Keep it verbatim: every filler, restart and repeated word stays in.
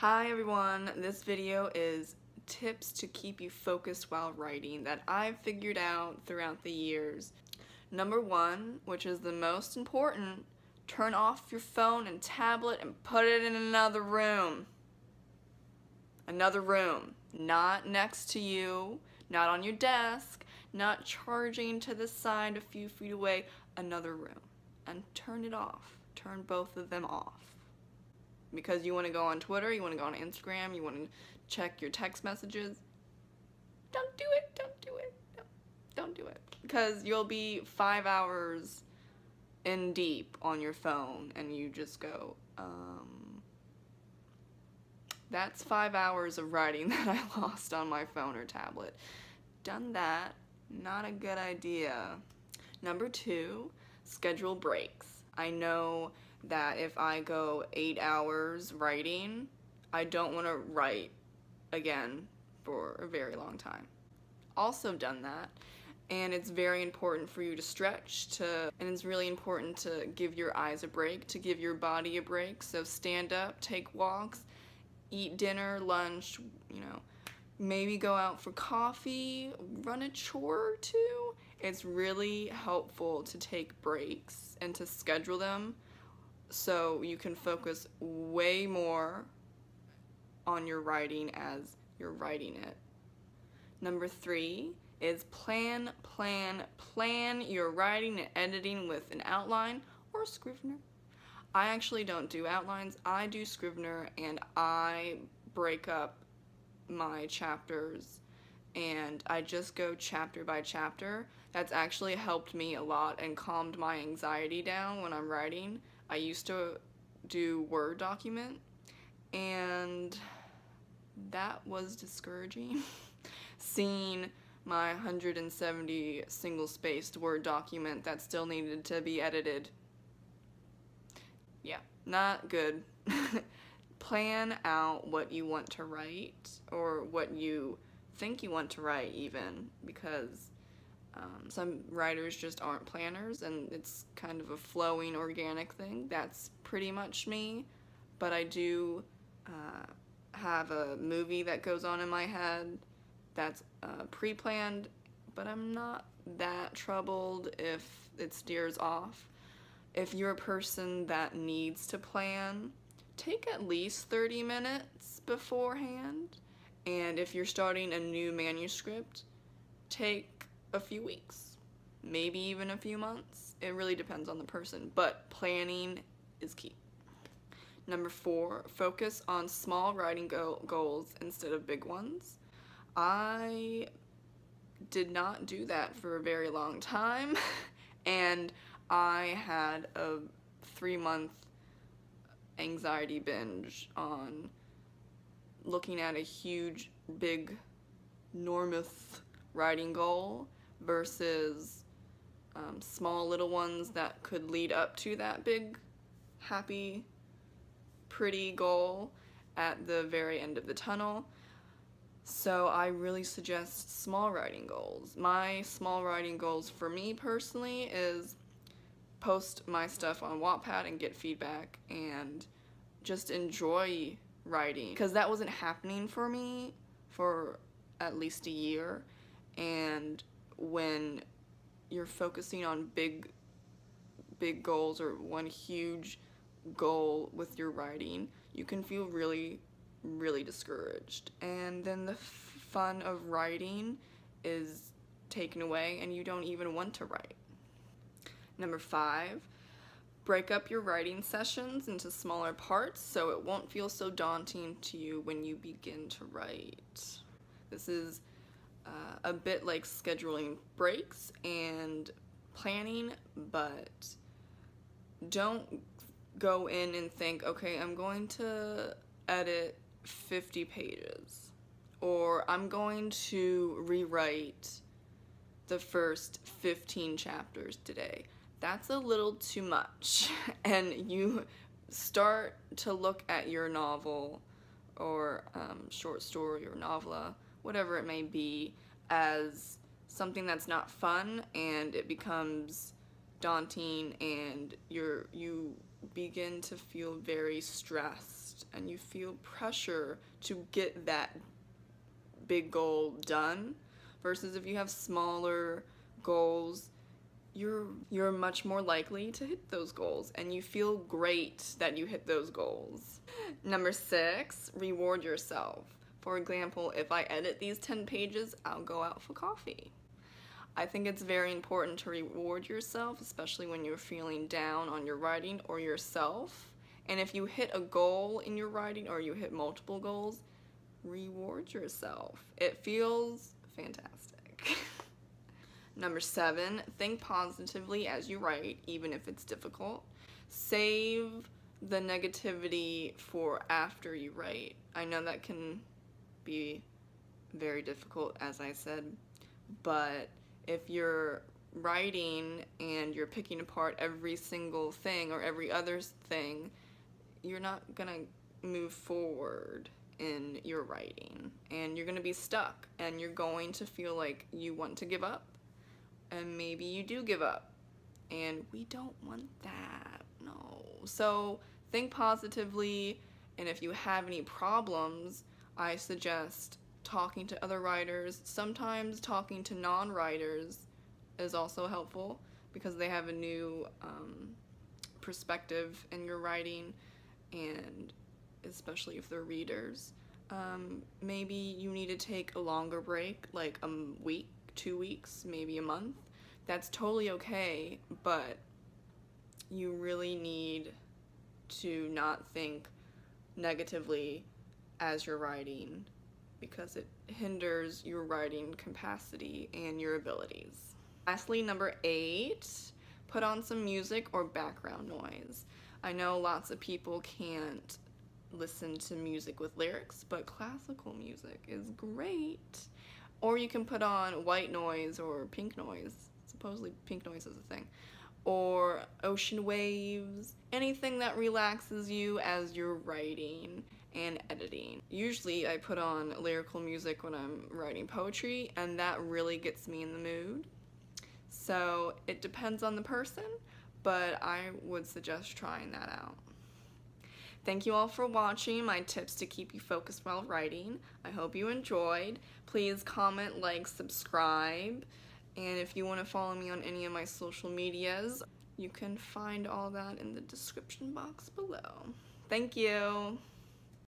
Hi everyone, this video is tips to keep you focused while writing that I've figured out throughout the years. Number one, which is the most important, turn off your phone and tablet and put it in another room. Another room, not next to you, not on your desk, not charging to the side a few feet away, another room. And turn it off, turn both of them off. Because you want to go on Twitter, you want to go on Instagram, you want to check your text messages. Don't do it, don't do it, no, don't do it. Because you'll be five hours in deep on your phone and you just go, um, that's five hours of writing that I lost on my phone or tablet. Done that, not a good idea. Number two, schedule breaks. I know that if I go eight hours writing, I don't want to write again for a very long time. Also done that, and it's very important for you to stretch to, and it's really important to give your eyes a break, to give your body a break. So stand up, take walks, eat dinner, lunch, you know, maybe go out for coffee, run a chore or two. It's really helpful to take breaks and to schedule them, so you can focus way more on your writing as you're writing it. Number three is plan, plan, plan your writing and editing with an outline or Scrivener. I actually don't do outlines. I do Scrivener, and I break up my chapters and I just go chapter by chapter. That's actually helped me a lot and calmed my anxiety down when I'm writing. I used to do Word document, and that was discouraging. Seeing my one hundred seventy single-spaced Word document that still needed to be edited. Yeah, not good. Plan out what you want to write, or what you think you want to write even, because Um, some writers just aren't planners, and it's kind of a flowing, organic thing. That's pretty much me, but I do uh, have a movie that goes on in my head that's uh, pre-planned, but I'm not that troubled if it steers off. If you're a person that needs to plan, take at least thirty minutes beforehand, and if you're starting a new manuscript, take a few weeks, maybe even a few months. It really depends on the person, but planning is key. Number four, focus on small writing go goals instead of big ones. I did not do that for a very long time, and I had a three-month anxiety binge on looking at a huge, big, enormous writing goal versus um, small little ones that could lead up to that big, happy, pretty goal at the very end of the tunnel. So I really suggest small writing goals. My small writing goals for me personally is post my stuff on Wattpad and get feedback and just enjoy writing, because that wasn't happening for me for at least a year. And when you're focusing on big, big goals or one huge goal with your writing, you can feel really, really discouraged. And then the fun of writing is taken away and you don't even want to write. Number five, break up your writing sessions into smaller parts so it won't feel so daunting to you when you begin to write. This is Uh, a bit like scheduling breaks and planning, but don't go in and think, okay, I'm going to edit fifty pages, or I'm going to rewrite the first fifteen chapters today. That's a little too much. And you start to look at your novel or um, short story or novella, whatever it may be, as something that's not fun, and it becomes daunting, and you're you begin to feel very stressed fast and you feel pressure to get that big goal done, versus if you have smaller goals, you're you're much more likely to hit those goals and you feel great that you hit those goals. Number six, reward yourself. For example, if I edit these ten pages, I'll go out for coffee. I think it's very important to reward yourself, especially when you're feeling down on your writing or yourself. And if you hit a goal in your writing or you hit multiple goals, reward yourself. It feels fantastic. Number seven, think positively as you write, even if it's difficult. Save the negativity for after you write. I know that can be very difficult, as I said, but if you're writing and you're picking apart every single thing or every other thing, you're not gonna move forward in your writing, and you're gonna be stuck, and you're going to feel like you want to give up, and maybe you do give up, and we don't want that, no. So think positively, and if you have any problems, I suggest talking to other writers. Sometimes talking to non-writers is also helpful because they have a new um, perspective in your writing, and especially if they're readers. Um, maybe you need to take a longer break, like a week, two weeks, maybe a month. That's totally okay, but you really need to not think negatively as you're writing, because it hinders your writing capacity and your abilities. Lastly, number eight, put on some music or background noise. I know lots of people can't listen to music with lyrics, but classical music is great. Or you can put on white noise or pink noise. Supposedly pink noise is a thing. Or ocean waves, anything that relaxes you as you're writing and editing. Usually I put on lyrical music when I'm writing poetry, and that really gets me in the mood. So it depends on the person, but I would suggest trying that out. Thank you all for watching my tips to keep you focused while writing. I hope you enjoyed. Please comment, like, subscribe, and if you want to follow me on any of my social medias, you can find all that in the description box below. Thank you!